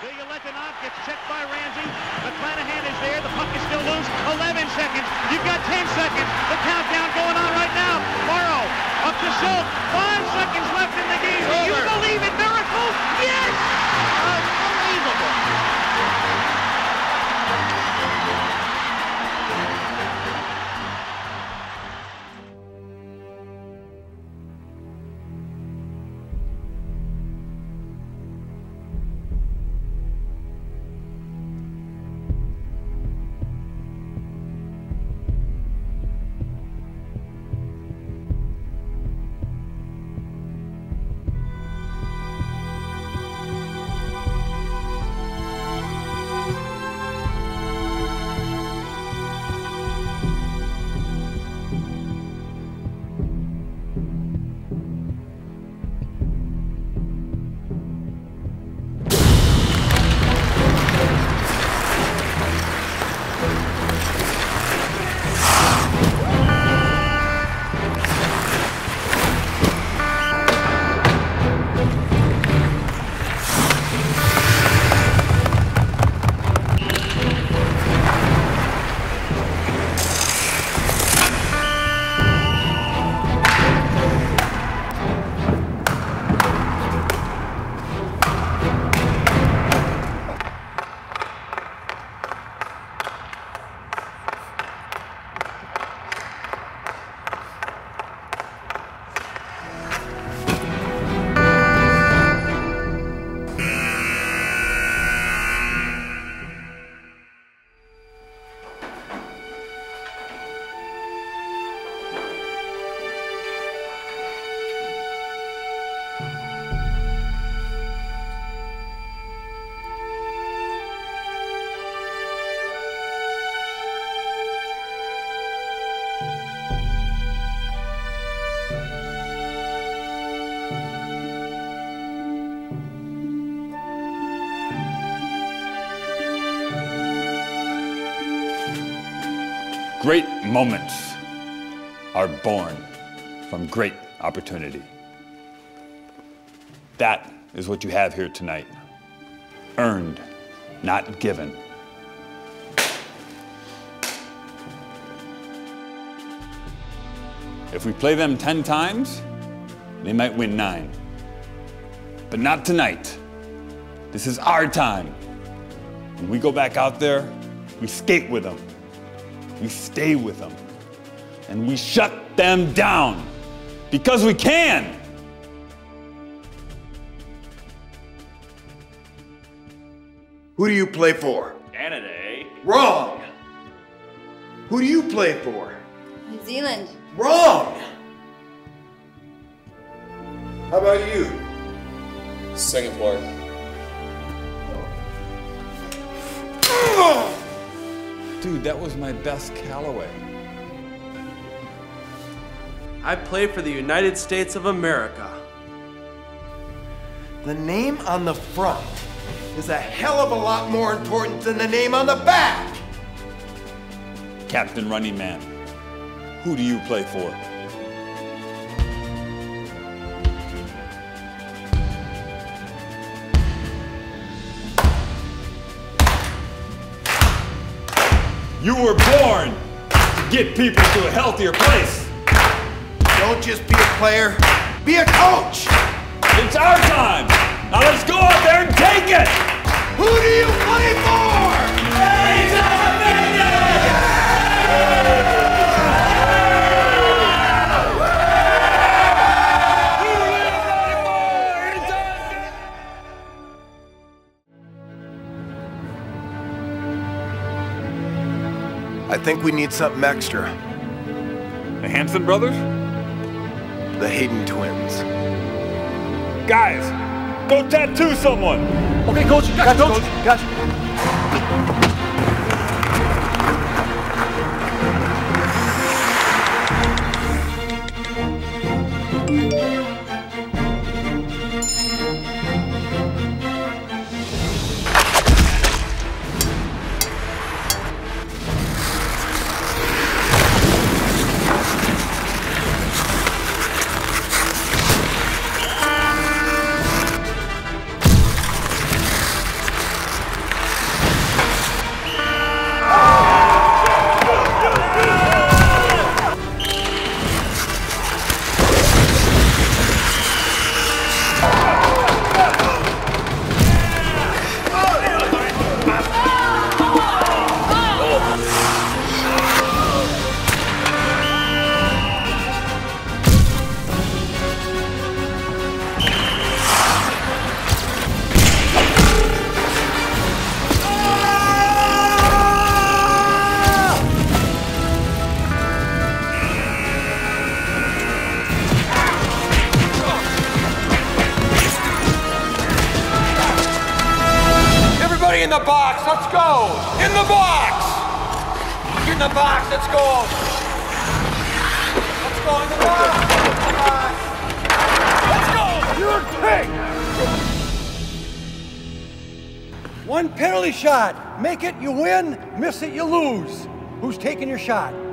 The 11 off gets checked by Ramsey. McClanahan is there. The puck is still loose. 11 seconds. You've got 10 seconds. The countdown going on right now. Morrow up to Schultz. 5 seconds left in the game. Do you believe in miracles? Yes! Unbelievable. Great moments are born from great opportunity. That is what you have here tonight. Earned, not given. If we play them 10 times, they might win 9. But not tonight. This is our time. When we go back out there, we skate with them. We stay with them, and we shut them down, because we can! Who do you play for? Canada, eh? Wrong! Who do you play for? New Zealand. Wrong! How about you? Singapore. Oh. Dude, that was my best Callaway. I play for the United States of America. The name on the front is a hell of a lot more important than the name on the back. Captain Running Man, who do you play for? You were born to get people to a healthier place. Don't just be a player, be a coach. It's our time. Now let's go out there and take it. Who do you play for? Ladies and I think we need something extra. The Hanson brothers? The Hayden twins. Guys, go tattoo someone! Okay, coach, gotcha. In the box, let's go! In the box! In the box, let's go! Let's go in the box! Let's go! You're taking! One penalty shot. Make it, you win. Miss it, you lose. Who's taking your shot?